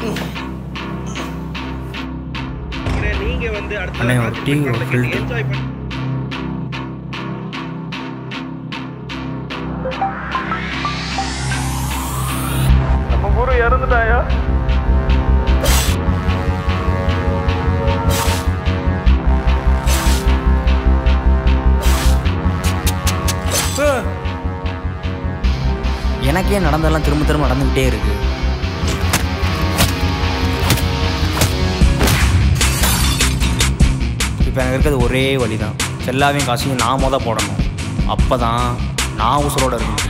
I எனக்கு ஏன் நடந்ததெல்லாம் திரும்ப நடந்துட்டே இருக்கு இப்போ எனக்கு இருக்குது ஒரே வழிதான் எல்லாவையும் காசையும் நான் மொத போடணும் அப்பதான் நான் உசுரோட இருப்பேன்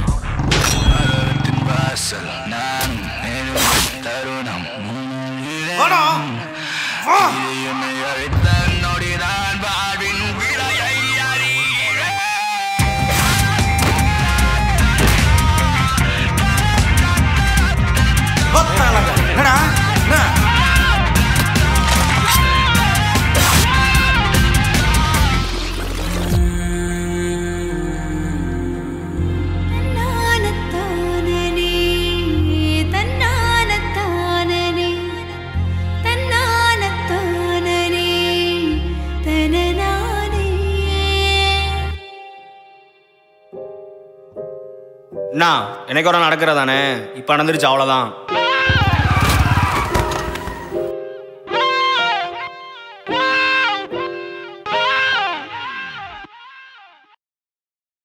நான் எனக்கு ஒரு நடக்கிறதானே இப்போ நடந்துருச்சு அவ்வளோதான்